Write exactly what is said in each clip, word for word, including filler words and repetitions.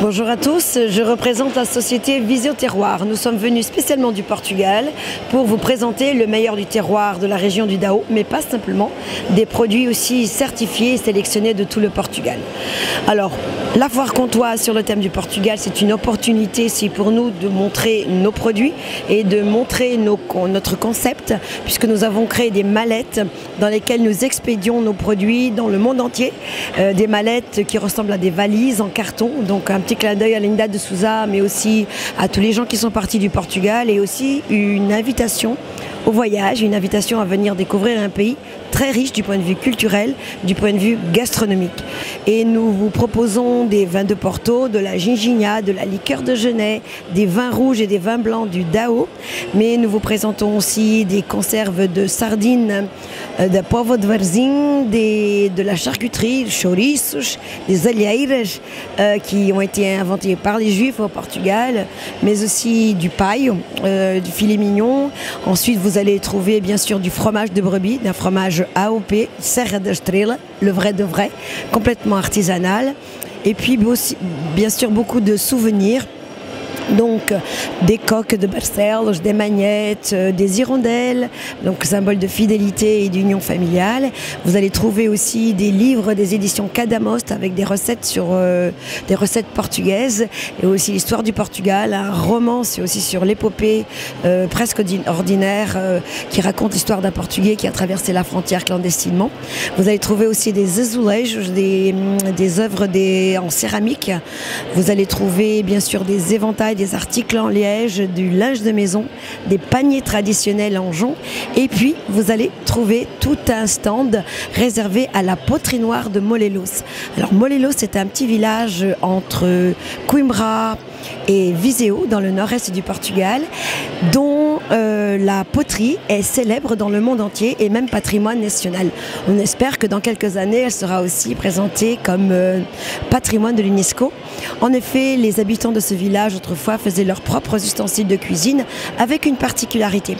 Bonjour à tous, je représente la société Viseu Terroir. Nous sommes venus spécialement du Portugal pour vous présenter le meilleur du terroir de la région du Dão, mais pas simplement, des produits aussi certifiés et sélectionnés de tout le Portugal. Alors, la Foire Comtoise sur le thème du Portugal, c'est une opportunité ici pour nous de montrer nos produits et de montrer nos, notre concept, puisque nous avons créé des mallettes dans lesquelles nous expédions nos produits dans le monde entier, euh, des mallettes qui ressemblent à des valises en carton, donc un petit clin d'œil à Linda de Souza, mais aussi à tous les gens qui sont partis du Portugal, et aussi une invitation au voyage, une invitation à venir découvrir un pays très riche du point de vue culturel, du point de vue gastronomique. Et nous vous proposons des vins de Porto, de la ginginha, de la liqueur de genêt, des vins rouges et des vins blancs du Dão, mais nous vous présentons aussi des conserves de sardines, de poivre de Varzim, de la charcuterie, chouriços, des alheiras euh, qui ont été inventés par les Juifs au Portugal, mais aussi du paille, euh, du filet mignon. Ensuite, vous Vous allez trouver bien sûr du fromage de brebis, d'un fromage A O P, Serra da Estrela, le vrai de vrai, complètement artisanal. Et puis aussi, bien sûr, beaucoup de souvenirs. Donc des coques de Barcelos, des magnettes, euh, des hirondelles, donc symbole de fidélité et d'union familiale. Vous allez trouver aussi des livres des éditions Cadamos avec des recettes sur euh, des recettes portugaises et aussi l'histoire du Portugal, un roman, c'est aussi sur l'épopée euh, presque ordinaire euh, qui raconte l'histoire d'un Portugais qui a traversé la frontière clandestinement. Vous allez trouver aussi des azulejos, des, des œuvres des, en céramique. Vous allez trouver bien sûr des éventails, des articles en liège, du linge de maison, des paniers traditionnels en jonc, et puis vous allez trouver tout un stand réservé à la poterie noire de Molelos. Alors Molelos, c'est un petit village entre Coimbra et Viseu, dans le nord-est du Portugal, dont euh, la poterie est célèbre dans le monde entier et même patrimoine national. On espère que dans quelques années, elle sera aussi présentée comme euh, patrimoine de l'UNESCO. En effet, les habitants de ce village autrefois faisaient leurs propres ustensiles de cuisine avec une particularité.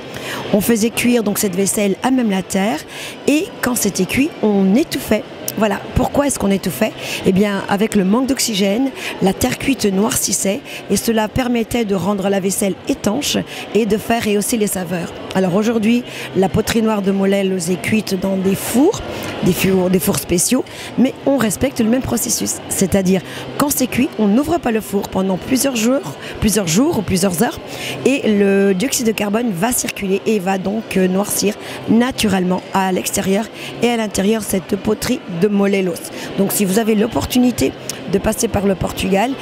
On faisait cuire donc cette vaisselle à même la terre et quand c'était cuit, on étouffait. Voilà, pourquoi est-ce qu'on étouffait? Eh bien, avec le manque d'oxygène, la terre cuite noircissait et cela permettait de rendre la vaisselle étanche et de faire rehausser les saveurs. Alors aujourd'hui, la poterie noire de Molelos est cuite dans des fours, des fours, des fours spéciaux, mais on respecte le même processus. C'est-à-dire, quand c'est cuit, on n'ouvre pas le four pendant plusieurs jours, plusieurs jours ou plusieurs heures et le dioxyde de carbone va circuler et va donc noircir naturellement à l'extérieur et à l'intérieur cette poterie de Molelos. Donc si vous avez l'opportunité de passer par le Portugal,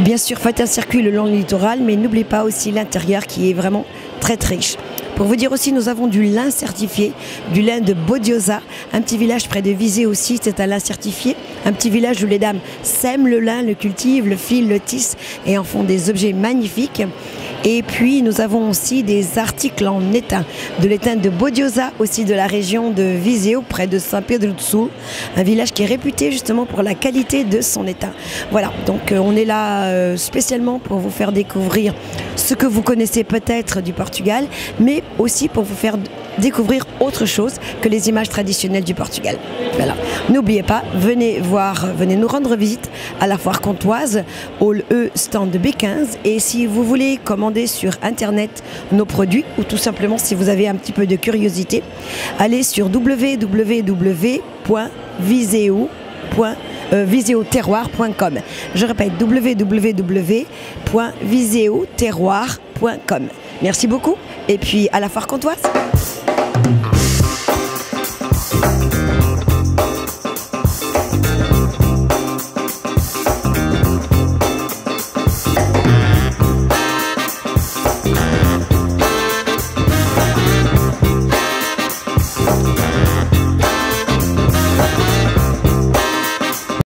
bien sûr faites un circuit le long du littoral, mais n'oubliez pas aussi l'intérieur qui est vraiment très très riche. Pour vous dire aussi, nous avons du lin certifié, du lin de Bodiosa, un petit village près de Viseu aussi, c'est un lin certifié, un petit village où les dames sèment le lin, le cultivent, le filent, le tissent et en font des objets magnifiques. Et puis nous avons aussi des articles en étain, de l'étain de Bodiosa, aussi de la région de Viseu, près de Saint-Pedro de Sul, un village qui est réputé justement pour la qualité de son étain. Voilà, donc euh, on est là euh, spécialement pour vous faire découvrir ce que vous connaissez peut-être du Portugal, mais aussi pour vous faire découvrir autre chose que les images traditionnelles du Portugal. Voilà. N'oubliez pas, venez voir, venez nous rendre visite à la Foire Comtoise, Hall E, stand B quinze, et si vous voulez commander sur internet nos produits, ou tout simplement si vous avez un petit peu de curiosité, allez sur w w w point viseu terroir point com. Je répète, w w w point viseu terroir point com. Merci beaucoup et puis à la Foire Comtoise.